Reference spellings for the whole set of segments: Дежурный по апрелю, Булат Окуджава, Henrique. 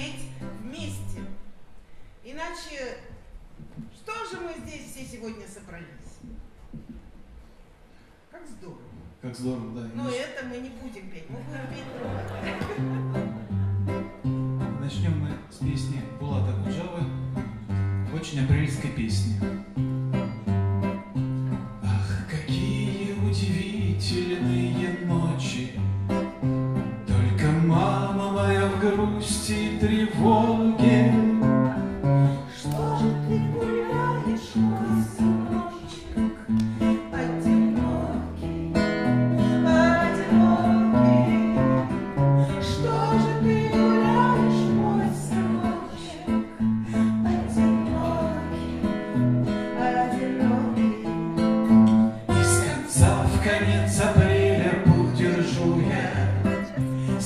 петь вместе. Иначе, что же мы здесь все сегодня собрались? Как здорово. Как здорово, да. Но это мы не будем петь, мы будем петь. Начнем мы с песни Булата Окуджавы, очень апрельской песни. Ах, какие удивительные ночи, только мама моя в грусти и тревоге. Что же ты гуляешь, мой сыночек, одинокий, одинокий? Что же ты гуляешь, мой сыночек, одинокий, одинокий? Из конца в конец апреля подержу я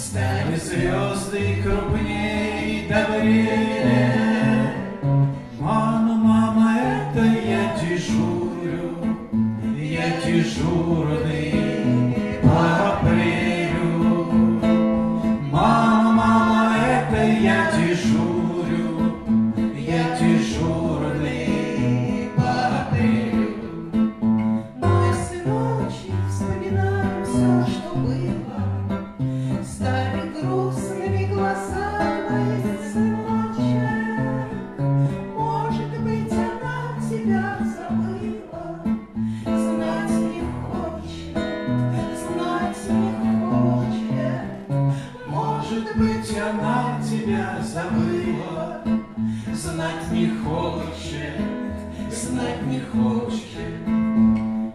стали звезды крупней и добрее. Дежурный по апрелю, мама, это я дежурный по апрелю. Мой сыночек, вспоминаю все, что было, стали грустными глаза мои, сыночек, может быть, она тебя забыла. Она тебя забыла, знать не хочет, знать не хочет.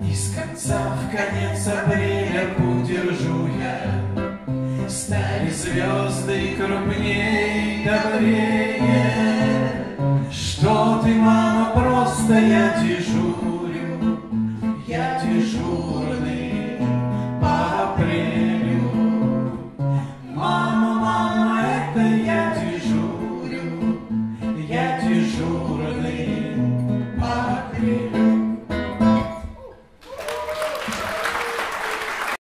Из конца в конец апреля подержу я стали звезды крупней и добрее. Что ты, мама, просто я дежурю.